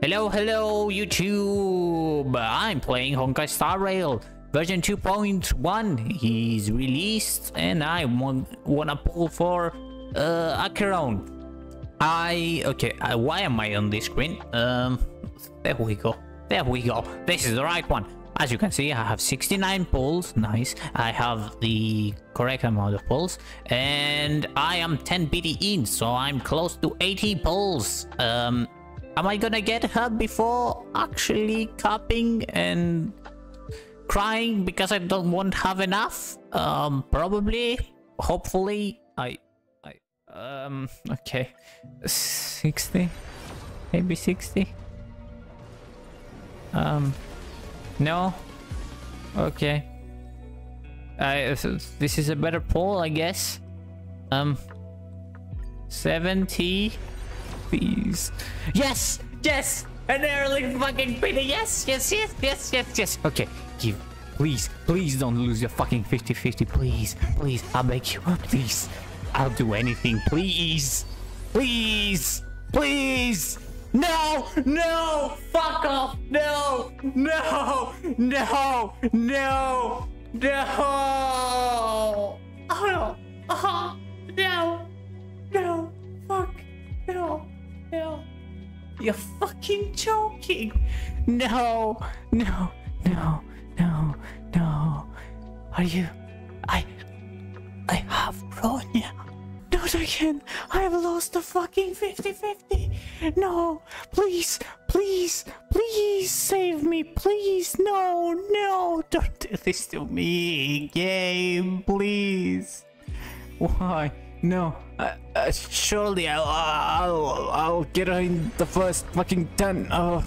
Hello YouTube, I'm playing Honkai Star Rail version 2.1 is released, and I wanna pull for Acheron. Why am I on this screen? There we go, this is the right one. As you can see, I have 69 pulls. Nice, I have the correct amount of pulls, and I am 10 BD in, so I'm close to 80 pulls. Am I gonna get her before actually capping and crying because I don't want have enough? Probably, hopefully. Okay, 60, maybe 60. No, okay. This is a better pull, I guess. 70. Please. Yes! Yes! An early fucking pity! Yes! Yes! Yes! Yes! Yes! Yes! Okay, give. Please, please don't lose your fucking 50-50. Please, please, I beg you. Please, I'll do anything. Please, please, please. No! No! Fuck off! No! No! No! No! No! Oh no! No! No! Fuck! No! No! You're fucking joking! No! No! No! No! No! Are you? I have Bronya. Not again! I've lost the fucking 50-50! No! Please! Please! Please save me! Please! No! No! Don't do this to me! Game! Please! Why? No! Surely I'll get her in the first fucking 10! Oh!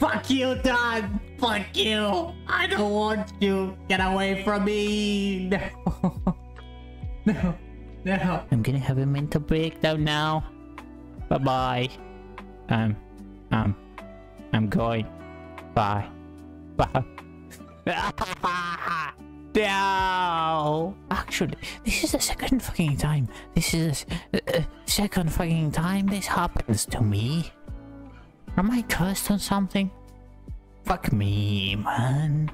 Fuck you, Dad! Fuck you! I don't want you! Get away from me! No! No, no. I'm gonna have a mental breakdown now. Bye bye. I'm going. Bye. Bye. No. Actually, this is the second fucking time. This is the second fucking time this happens to me. Am I cursed on something? Fuck me, man.